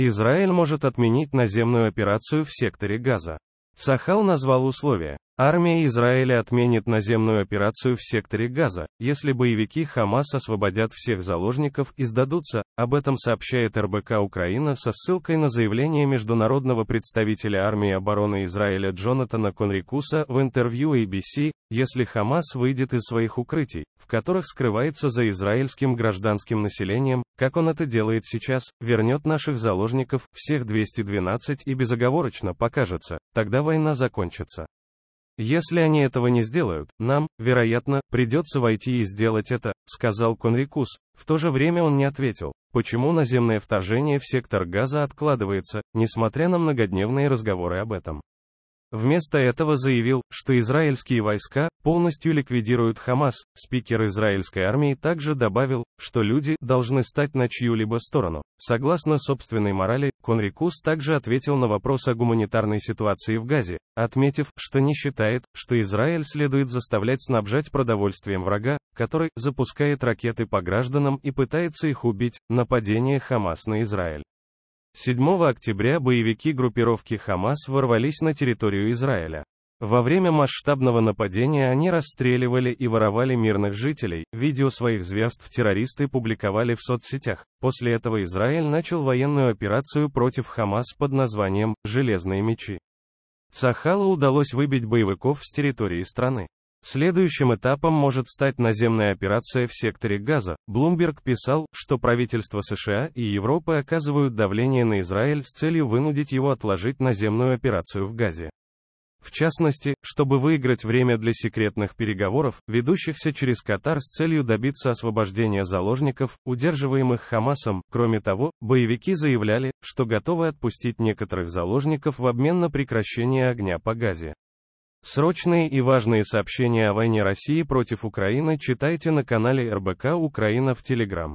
Израиль может отменить наземную операцию в секторе Газа. Цахал назвал условия. Армия Израиля отменит наземную операцию в секторе Газа, если боевики Хамас освободят всех заложников и сдадутся, об этом сообщает РБК Украина со ссылкой на заявление международного представителя Армии обороны Израиля Джонатана Конрикуса в интервью ABC, если Хамас выйдет из своих укрытий, в которых скрывается за израильским гражданским населением, как он это делает сейчас, вернет наших заложников, всех 212 и безоговорочно покажется, тогда война закончится. «Если они этого не сделают, нам, вероятно, придется войти и сделать это», — сказал Конрикус. В то же время он не ответил, почему наземное вторжение в сектор Газа откладывается, несмотря на многодневные разговоры об этом. Вместо этого заявил, что израильские войска полностью ликвидируют Хамас. Спикер израильской армии также добавил, что люди должны стать на чью-либо сторону. Согласно собственной морали, Конрикус также ответил на вопрос о гуманитарной ситуации в Газе, отметив, что не считает, что Израиль следует заставлять снабжать продовольствием врага, который запускает ракеты по гражданам и пытается их убить, нападение Хамас на Израиль. 7 октября боевики группировки Хамас ворвались на территорию Израиля. Во время масштабного нападения они расстреливали и воровали мирных жителей, видео своих зверств террористы публиковали в соцсетях. После этого Израиль начал военную операцию против Хамас под названием «Железные мечи». Цахалу удалось выбить боевиков с территории страны. Следующим этапом может стать наземная операция в секторе Газа. Блумберг писал, что правительства США и Европы оказывают давление на Израиль с целью вынудить его отложить наземную операцию в Газе. В частности, чтобы выиграть время для секретных переговоров, ведущихся через Катар с целью добиться освобождения заложников, удерживаемых Хамасом. Кроме того, боевики заявляли, что готовы отпустить некоторых заложников в обмен на прекращение огня по Газе. Срочные и важные сообщения о войне России против Украины читайте на канале РБК Украина в Telegram.